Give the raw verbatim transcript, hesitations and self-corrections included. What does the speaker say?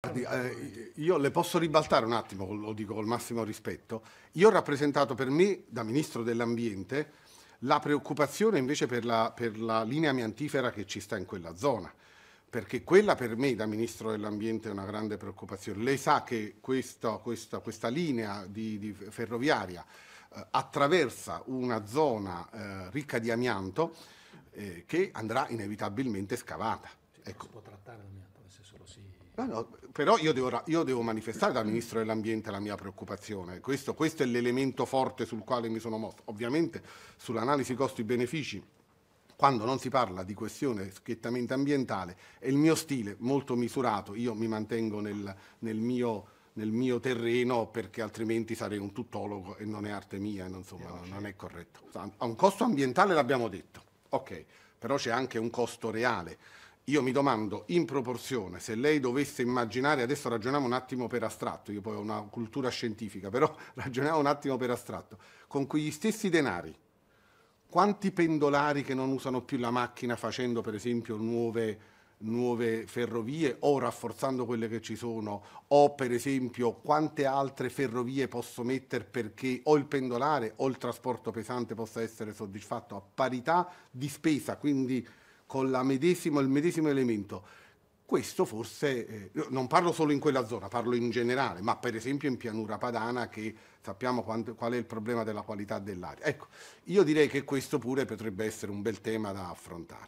Eh, io le posso ribaltare un attimo, lo dico col massimo rispetto. Io ho rappresentato per me, da Ministro dell'Ambiente, la preoccupazione invece per la, per la linea amiantifera che ci sta in quella zona, perché quella per me, da Ministro dell'Ambiente, è una grande preoccupazione. Lei sa che questa, questa, questa linea di, di ferroviaria eh, attraversa una zona eh, ricca di amianto eh, che andrà inevitabilmente scavata. Cioè, ecco. Si può trattare l'amianto, nel senso lo si... No, no, però io devo, io devo manifestare dal Ministro dell'Ambiente la mia preoccupazione. Questo, questo è l'elemento forte sul quale mi sono mosso. Ovviamente sull'analisi costi-benefici, quando non si parla di questione schiettamente ambientale, è il mio stile molto misurato. Io mi mantengo nel, nel, mio, nel mio terreno, perché altrimenti sarei un tuttologo e non è arte mia, insomma, non, non è corretto. Ha un costo ambientale, l'abbiamo detto, ok, però c'è anche un costo reale. Io mi domando in proporzione, se lei dovesse immaginare, adesso ragioniamo un attimo per astratto, io poi ho una cultura scientifica, però ragioniamo un attimo per astratto, con quegli stessi denari, quanti pendolari che non usano più la macchina facendo per esempio nuove, nuove ferrovie o rafforzando quelle che ci sono, o per esempio quante altre ferrovie posso mettere perché o il pendolare o il trasporto pesante possa essere soddisfatto a parità di spesa, quindi con la medesimo, il medesimo elemento. Questo forse, eh, non parlo solo in quella zona, parlo in generale, ma per esempio in pianura padana, che sappiamo quanto, qual è il problema della qualità dell'aria. Ecco, io direi che questo pure potrebbe essere un bel tema da affrontare.